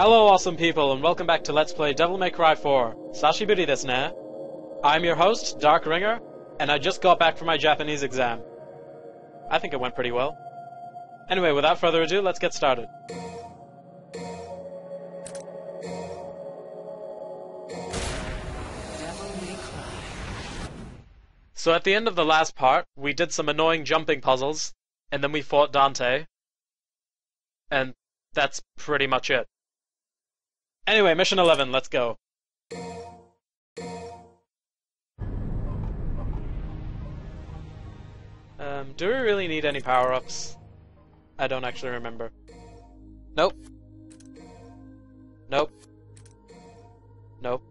Hello awesome people, and welcome back to Let's Play Devil May Cry 4, Sashiburi desu ne. I'm your host, Dark Ringer, and I just got back from my Japanese exam. I think it went pretty well. Anyway, without further ado, let's get started. So at the end of the last part, we did some annoying jumping puzzles, and then we fought Dante, and that's pretty much it. Anyway, mission 11, let's go. Do we really need any power-ups? I don't actually remember. Nope. Nope. Nope.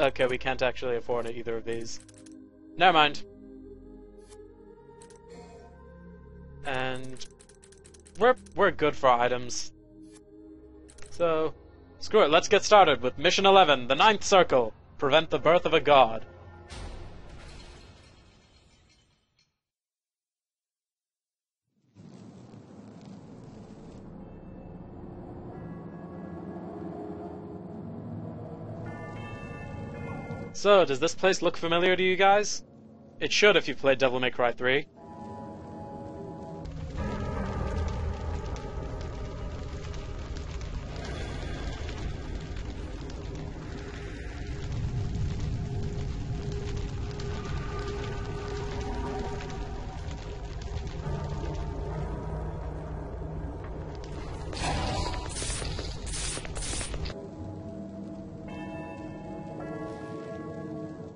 Okay, we can't actually afford either of these. Never mind. And We're good for items. So, screw it, let's get started with Mission 11, the Ninth Circle. Prevent the birth of a god. So, does this place look familiar to you guys? It should if you played Devil May Cry 3.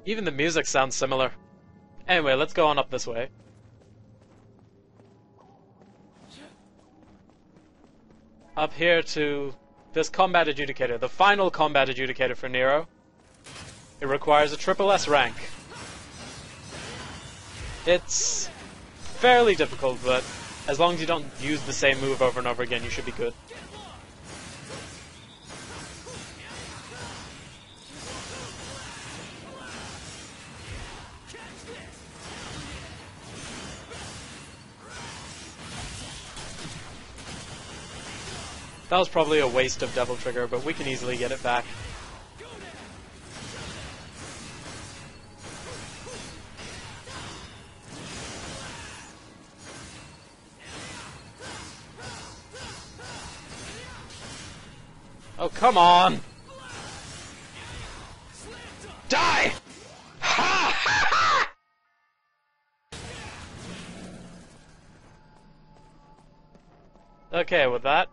Even the music sounds similar. Anyway, let's go on up this way. Up here to this combat adjudicator, the final combat adjudicator for Nero. It requires a triple S rank. It's fairly difficult, but as long as you don't use the same move over and over again, you should be good. That was probably a waste of Devil Trigger, but we can easily get it back. Oh, come on! Die! Ha! Ha! Ha! Okay, with that.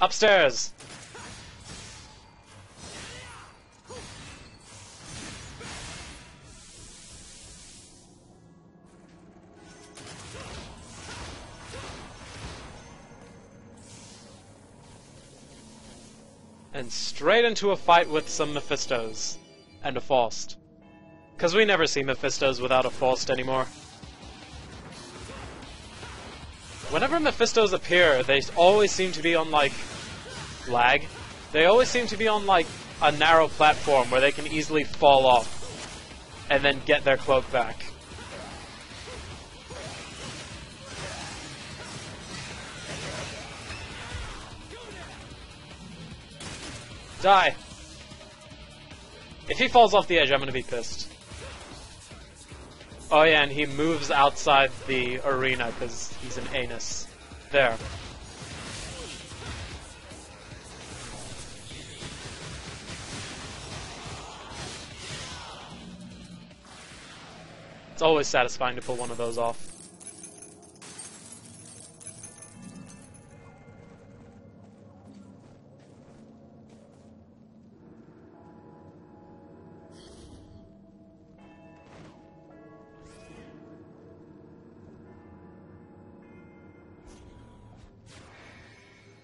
Upstairs! And straight into a fight with some Mephistos. And a Faust. 'Cause we never see Mephistos without a Faust anymore. Whenever Mephistos appear, they always seem to be on, like, lag. They always seem to be on, like, a narrow platform where they can easily fall off and then get their cloak back. Die! If he falls off the edge, I'm gonna be pissed. Oh yeah, and he moves outside the arena because he's an anus. There. It's always satisfying to pull one of those off.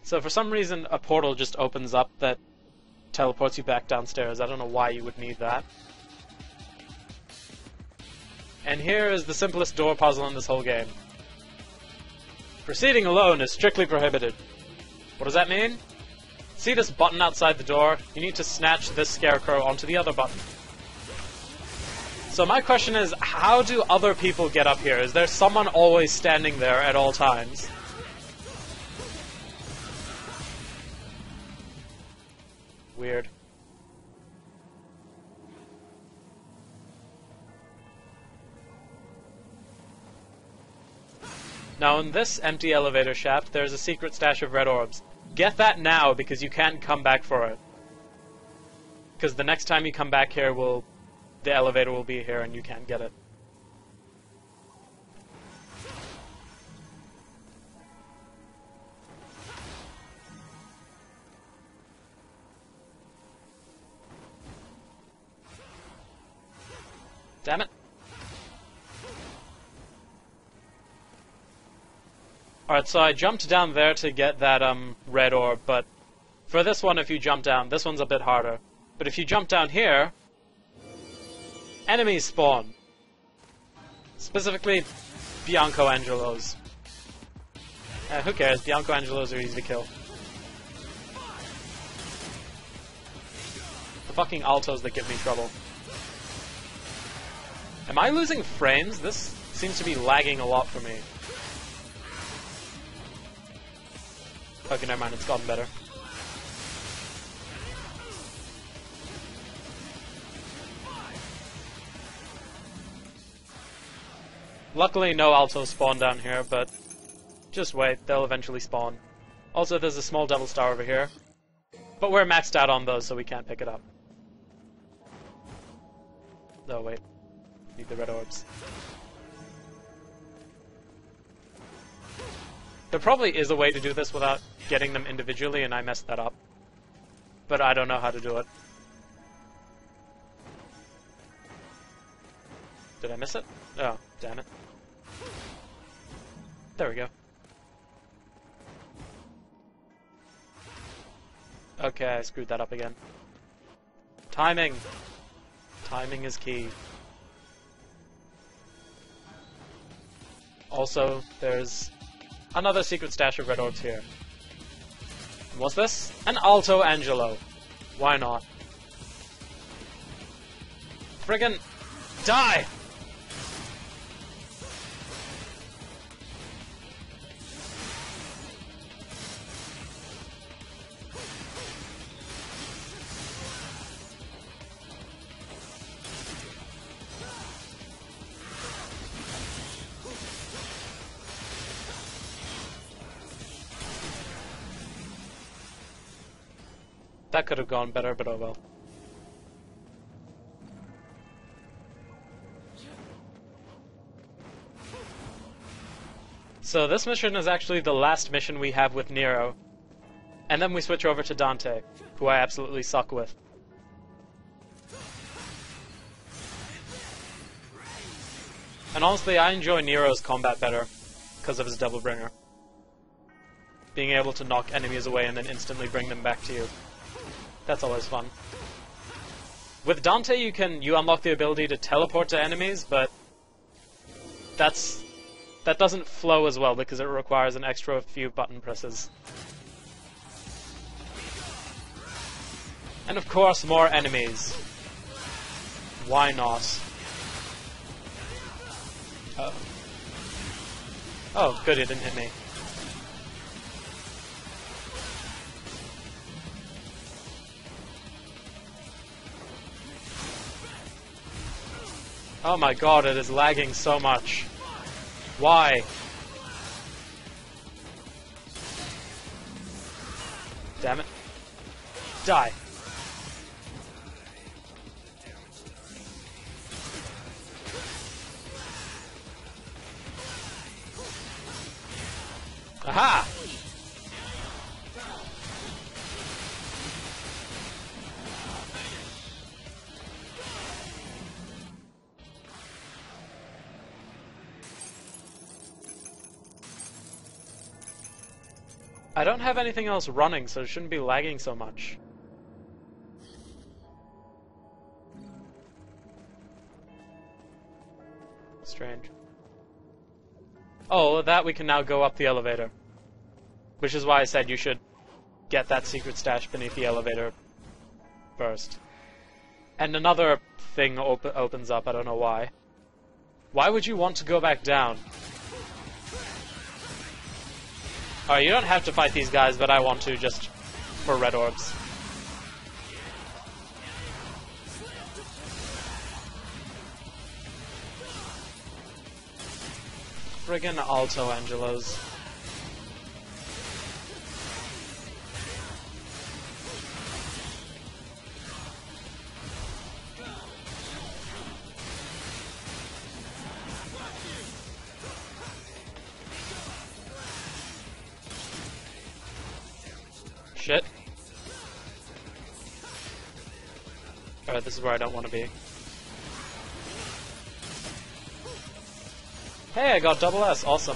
So for some reason, a portal just opens up that teleports you back downstairs. I don't know why you would need that. And here is the simplest door puzzle in this whole game. Proceeding alone is strictly prohibited. What does that mean? See this button outside the door? You need to snatch this scarecrow onto the other button. So my question is, how do other people get up here? Is there someone always standing there at all times? Now in this empty elevator shaft, there is a secret stash of red orbs. Get that now, because you can't come back for it. Because the next time you come back here, the elevator will be here and you can't get it. Damn it. Alright, so I jumped down there to get that red orb, but for this one, if you jump down, this one's a bit harder. But if you jump down here, enemies spawn. Specifically, Bianco Angelos. Who cares? Bianco Angelos are easy to kill. The fucking Altos that give me trouble. Am I losing frames? This seems to be lagging a lot for me. Okay, never mind, it's gotten better. Luckily, no Altos spawn down here, but just wait, they'll eventually spawn. Also, there's a small Devil Star over here, but we're maxed out on those, so we can't pick it up. No, wait. Need the red orbs. There probably is a way to do this without getting them individually, and I messed that up. But I don't know how to do it. Did I miss it? Oh, damn it. There we go. Okay, I screwed that up again. Timing! Timing is key. Also, there's another secret stash of red orbs here. And what's this? An Alto Angelo. Why not? Friggin' die! That could have gone better, but oh well. So this mission is actually the last mission we have with Nero. And then we switch over to Dante, who I absolutely suck with. And honestly, I enjoy Nero's combat better, because of his Devil Bringer. Being able to knock enemies away and then instantly bring them back to you. That's always fun. With Dante, you unlock the ability to teleport to enemies, but that doesn't flow as well because it requires an extra few button presses. And of course, more enemies. Why not? Oh. Oh, good, it didn't hit me. Oh my god, it is lagging so much. Why? Damn it. Die. Aha! I don't have anything else running, so it shouldn't be lagging so much. Strange. Oh, with that we can now go up the elevator. Which is why I said you should get that secret stash beneath the elevator first. And another thing opens up, I don't know why. Why would you want to go back down? Alright, you don't have to fight these guys, but I want to just for red orbs. friggin' Alto Angelos. Shit. Alright, this is where I don't want to be. Hey, I got double S, awesome.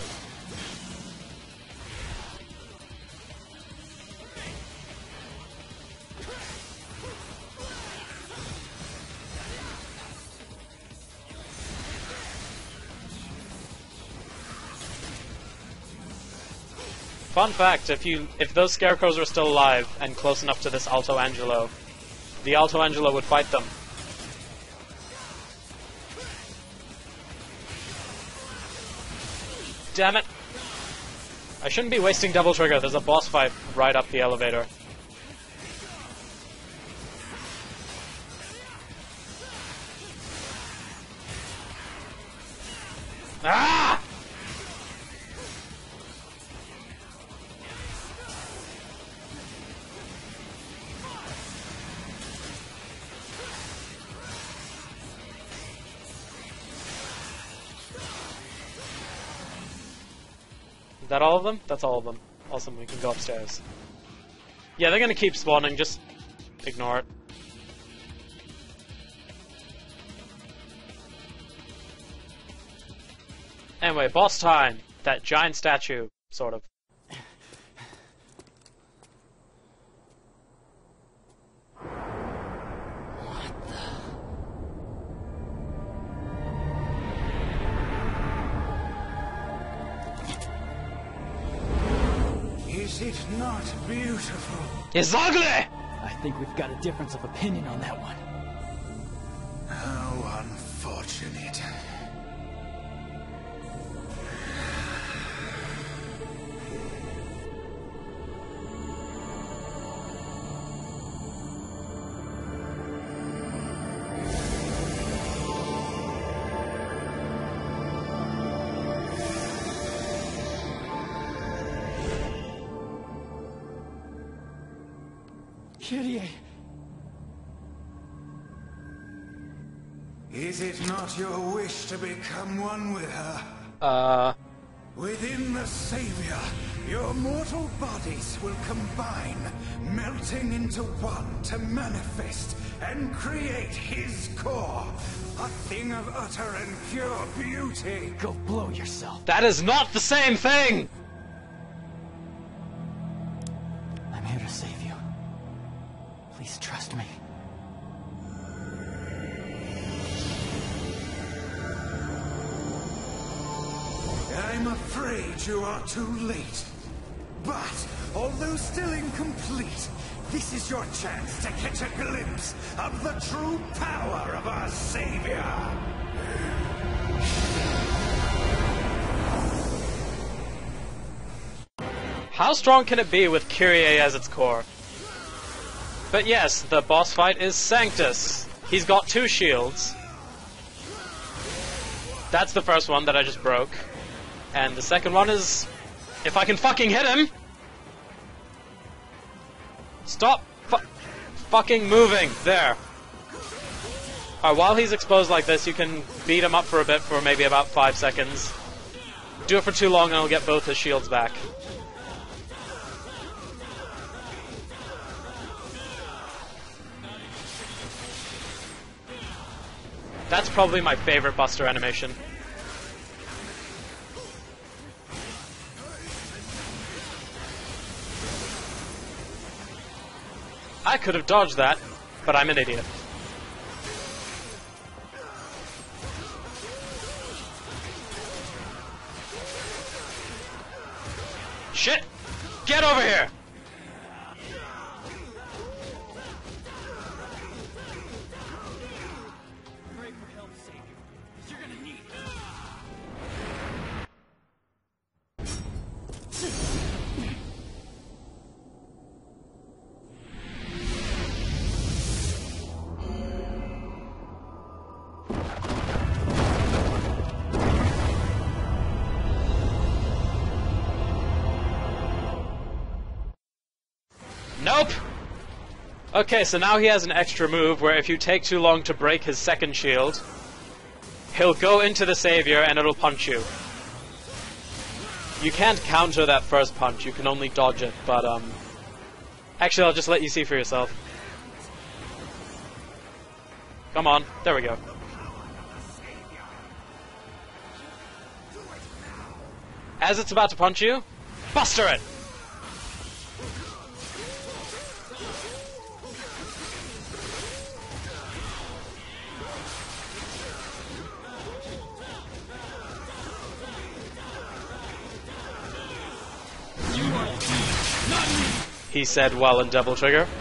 Fun fact, if those scarecrows were still alive and close enough to this Alto Angelo, the Alto Angelo would fight them. Damn it! I shouldn't be wasting double trigger. There's a boss fight right up the elevator. Ah! Is that all of them? That's all of them. Awesome, we can go upstairs. Yeah, they're gonna keep spawning, just ignore it. Anyway, boss time! That giant statue, sort of. It's not beautiful. It's ugly! I think we've got a difference of opinion on that one. How unfortunate. Kyrie. Is it not your wish to become one with her? Within the Savior, your mortal bodies will combine, melting into one to manifest and create his core. A thing of utter and pure beauty. Go blow yourself. That is not the same thing! I'm here to save you. Please trust me. I'm afraid you are too late. But, although still incomplete, this is your chance to catch a glimpse of the true power of our Savior. How strong can it be with Kyrie as its core? But yes, the boss fight is Sanctus. He's got two shields. That's the first one that I just broke. And the second one is... if I can fucking hit him! Stop fucking moving! There. Alright, while he's exposed like this, you can beat him up for a bit for maybe about 5 seconds. Do it for too long and I'll get both his shields back. That's probably my favorite Buster animation. I could have dodged that, but I'm an idiot. Shit! Get over here! Nope! Okay, so now he has an extra move where if you take too long to break his second shield, he'll go into the savior and it'll punch you. You can't counter that first punch, you can only dodge it, but actually, I'll just let you see for yourself. Come on, there we go. As it's about to punch you, buster it! He said while in Devil Trigger. Held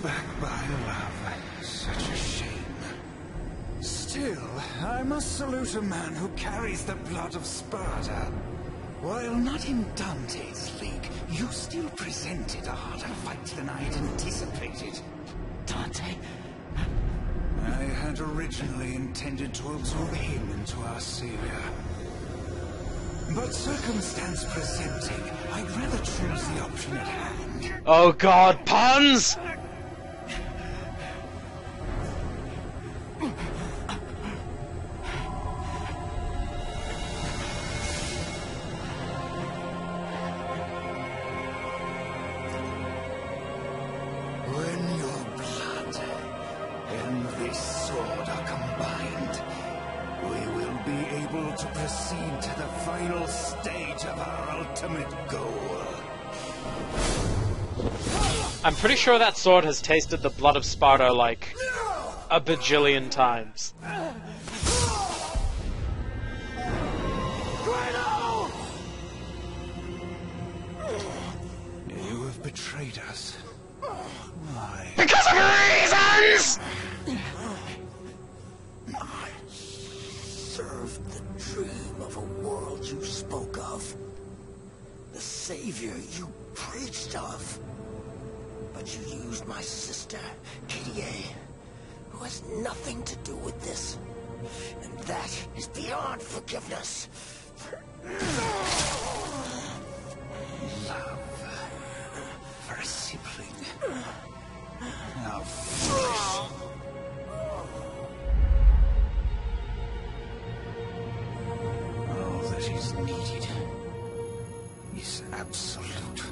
back by love, such a shame. Still, I must salute a man who carries the blood of Sparda. While not in Dante's league, you still presented a harder fight than I'd anticipated. Dante? I had originally intended to absorb him into our savior. But circumstance presenting, I'd rather choose the option at hand. Oh god, puns! I'm pretty sure that sword has tasted the blood of Sparda like a bajillion times. You have betrayed us. Why? Because of reasons! I served the dream of a world you spoke of. The savior you preached of. But you used my sister, Kyrie, who has nothing to do with this. And that is beyond forgiveness. Love for a sibling. How foolish. All that is needed is absolute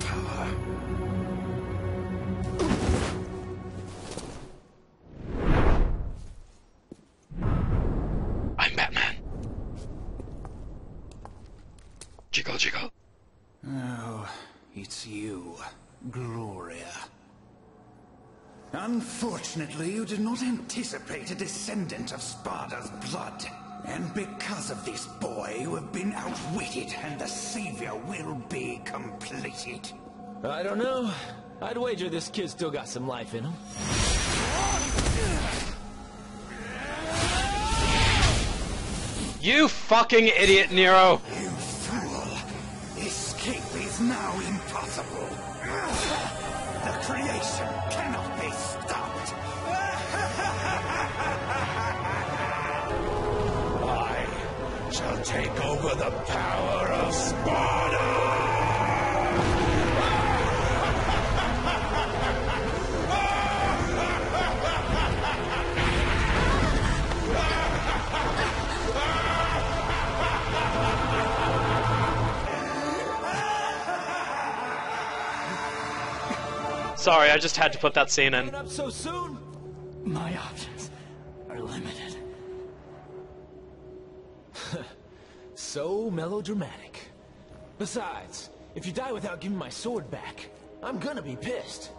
power. I'm Batman. Jiggle, jiggle. Oh, it's you, Gloria. Unfortunately, you did not anticipate a descendant of Sparda's blood. And because of this boy, you have been outwitted, and the savior will be completed. I don't know. I'd wager this kid still got some life in him. You fucking idiot, Nero! You fool! Escape is now impossible! The creation cannot be stopped! I shall take over the power of Sparda! Sorry, I just had to put that scene in. Up so soon? My options are limited. So melodramatic. Besides, if you die without giving my sword back, I'm gonna be pissed.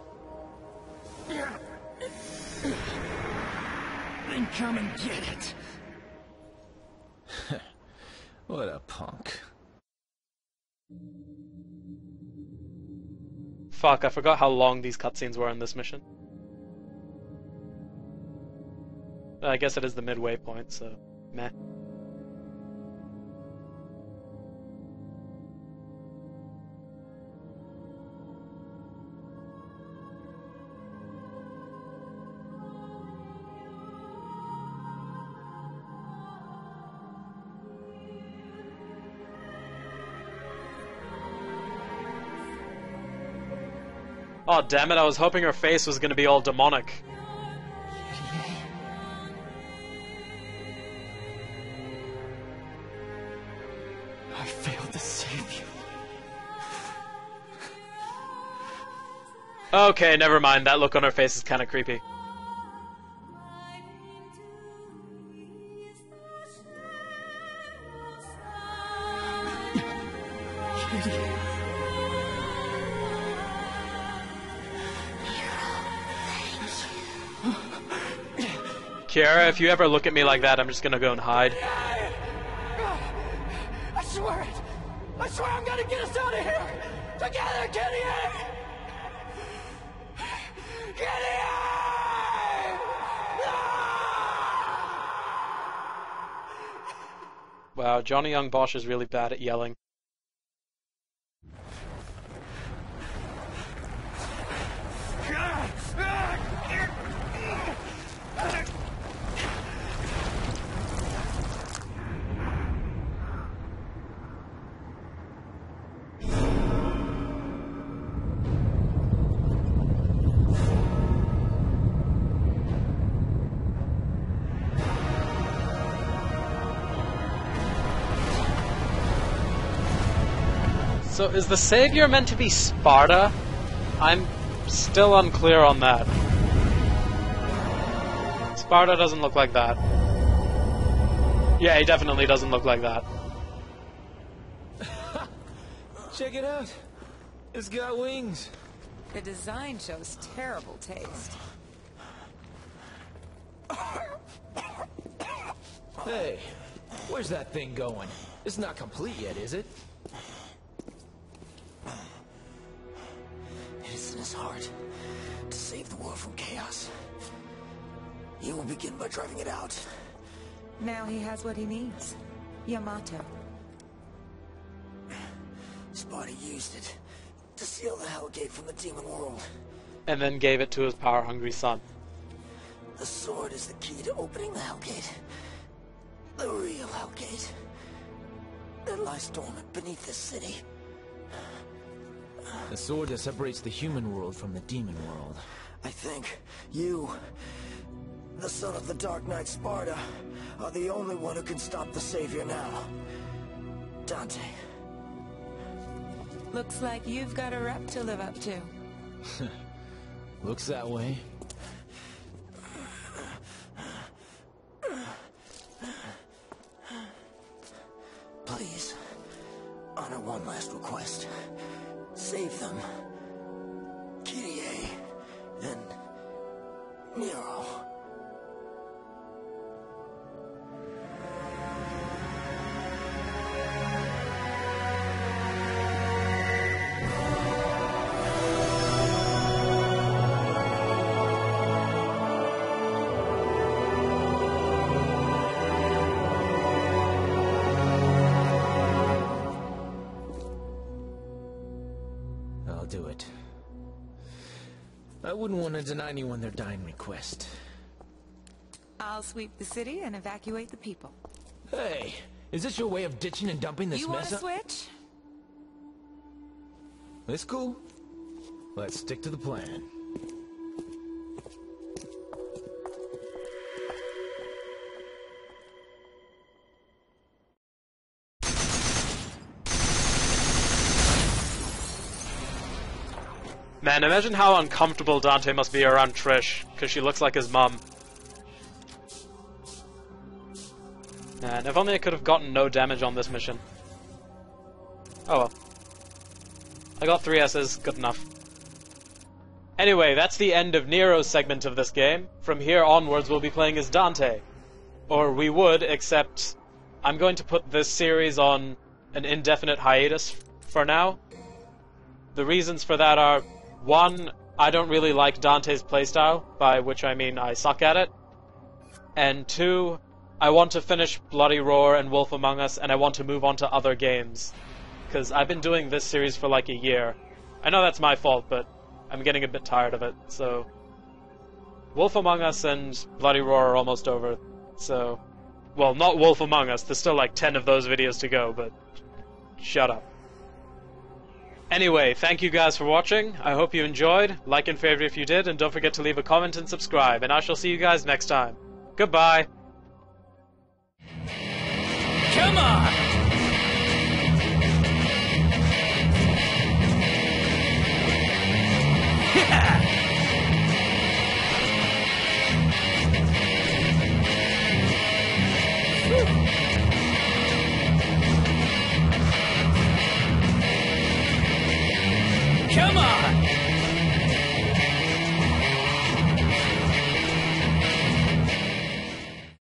Then come and get it. What a punk. Fuck, I forgot how long these cutscenes were in this mission. I guess it is the midway point, so meh. Oh, damn it, I was hoping her face was gonna be all demonic. I failed to save you. Okay, never mind. That look on her face is kind of creepy. Kiara, if you ever look at me like that, I'm just gonna go and hide. I swear it! I swear I'm gonna get us out of here! Together, Kitty! Wow, Johnny Young Bosch is really bad at yelling. So is the savior meant to be Sparda? I'm still unclear on that. Sparda doesn't look like that. Yeah, he definitely doesn't look like that. Check it out. It's got wings. The design shows terrible taste. Hey, where's that thing going? It's not complete yet, is it? His heart to save the world from chaos. He will begin by driving it out. Now he has what he needs. Yamato. Sparda used it to seal the Hellgate from the demon world. And then gave it to his power-hungry son. The sword is the key to opening the Hellgate. The real Hellgate. That lies dormant beneath this city. The sword that separates the human world from the demon world. I think you, the son of the Dark Knight Sparda, are the only one who can stop the Savior now. Dante. Looks like you've got a rep to live up to. Looks that way. Please, honor one last request. Save them, Kyrie and Nero. Do it. I wouldn't want to deny anyone their dying request. I'll sweep the city and evacuate the people. Hey, is this your way of ditching and dumping this mess up? You want to switch? It's cool. Let's stick to the plan. Man, imagine how uncomfortable Dante must be around Trish, because she looks like his mum. Man, if only I could have gotten no damage on this mission. Oh well. I got 3 S's, good enough. Anyway, that's the end of Nero's segment of this game. From here onwards, we'll be playing as Dante. Or we would, except I'm going to put this series on an indefinite hiatus for now. The reasons for that are... 1. I don't really like Dante's playstyle, by which I mean I suck at it. And 2. I want to finish Bloody Roar and Wolf Among Us, and I want to move on to other games. Because I've been doing this series for like a year. I know that's my fault, but I'm getting a bit tired of it, so... Wolf Among Us and Bloody Roar are almost over, so... Well, not Wolf Among Us, there's still like 10 of those videos to go, but... Shut up. Anyway, thank you guys for watching. I hope you enjoyed. Like and favorite if you did, and don't forget to leave a comment and subscribe, and I shall see you guys next time. Goodbye! Come on! Come on!